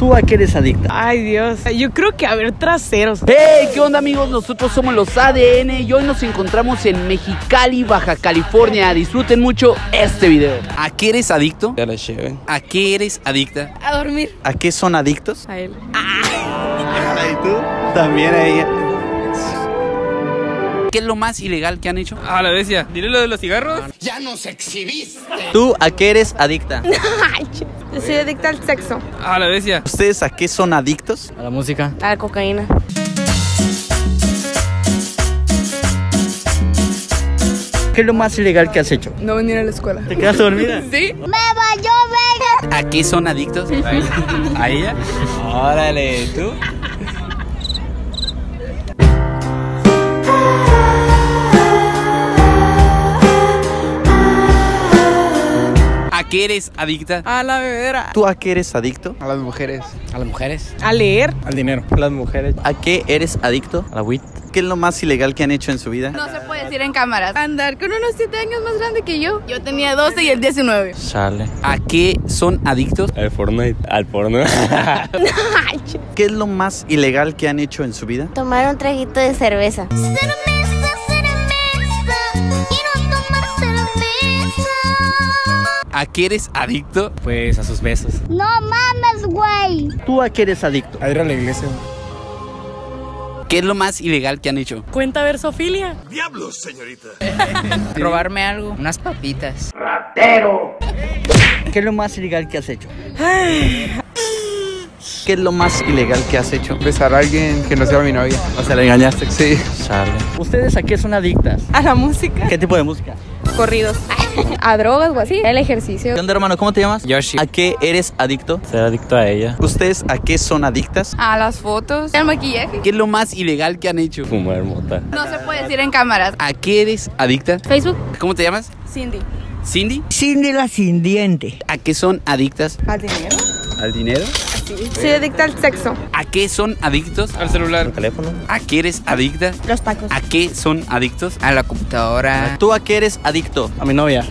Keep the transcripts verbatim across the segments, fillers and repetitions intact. ¿Tú a qué eres adicta? Ay, Dios, yo creo que a ver traseros. Hey, ¿qué onda, amigos? Nosotros somos los A D N y hoy nos encontramos en Mexicali, Baja California. Disfruten mucho este video. ¿A qué eres adicto? Ya la lleven. ¿A qué eres adicta? A dormir. ¿A qué son adictos? A él. Ah. ¿Y tú? También a ella. ¿Qué es lo más ilegal que han hecho? A la bestia. Dile lo de los cigarros. Ya nos exhibiste. ¿Tú a qué eres adicta? Yo soy adicta al sexo. A la bestia. ¿Ustedes a qué son adictos? A la música. A la cocaína. ¿Qué es lo más ilegal que has hecho? No venir a la escuela. ¿Te quedas dormida? Sí. ¡Me valió verga! ¿A qué son adictos? ¿A ella? ¿A ella? Órale, ¿tú? ¿A qué eres adicta? A la bebedera. ¿Tú a qué eres adicto? A las mujeres. ¿A las mujeres? A leer. Al dinero. A las mujeres. ¿A qué eres adicto? A la weed. ¿Qué es lo más ilegal que han hecho en su vida? No se puede decir en cámaras. Andar con unos siete años más grande que yo. Yo tenía doce y el diecinueve. Chale. ¿A qué son adictos? Al Fortnite. Al porno. ¿Qué es lo más ilegal que han hecho en su vida? Tomar un traguito de cerveza. ¿A qué eres adicto? Pues a sus besos. ¡No mames, güey! ¿Tú a qué eres adicto? A ir a la iglesia. ¿Qué es lo más ilegal que han hecho? Cuenta ver Sofilia. ¡Diablos, señorita! Robarme algo. Unas papitas. ¡Ratero! ¿Qué es lo más ilegal que has hecho? ¿Qué es lo más ilegal que has hecho? Besar a alguien que no sea mi novia. O sea, la engañaste. Sí. Chale. ¿Ustedes a qué son adictas? A la música. ¿Qué tipo de música? Corridos. A drogas o así. El ejercicio. ¿Qué onda, hermano? ¿Cómo te llamas? Yoshi. ¿A qué eres adicto? Ser adicto a ella. ¿Ustedes a qué son adictas? A las fotos. Al maquillaje. ¿Qué es lo más ilegal que han hecho? Fumar mota. No se puede decir en cámaras. ¿A qué eres adicta? Facebook. ¿Cómo te llamas? Cindy. ¿Cindy? Cindy la sin diente. ¿A qué son adictas? Al dinero. ¿Al dinero? Soy adicta al sexo. ¿A qué son adictos? Al celular. Al teléfono. ¿A qué eres adicta? Los tacos. ¿A qué son adictos? A la computadora. ¿Tú a qué eres adicto? A mi novia.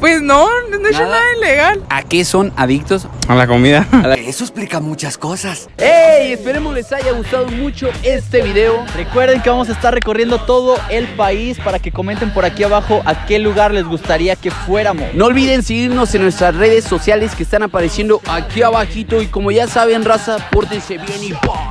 Pues no, no he hecho nada ilegal. ¿A qué son adictos? A la comida. Eso explica muchas cosas. ¡Ey! Esperemos les haya gustado mucho este video. Recuerden que vamos a estar recorriendo todo el país para que comenten por aquí abajo a qué lugar les gustaría que fuéramos. No olviden seguirnos en nuestras redes sociales que están apareciendo aquí abajito. Y como ya saben, raza, pórtense bien y ¡pum!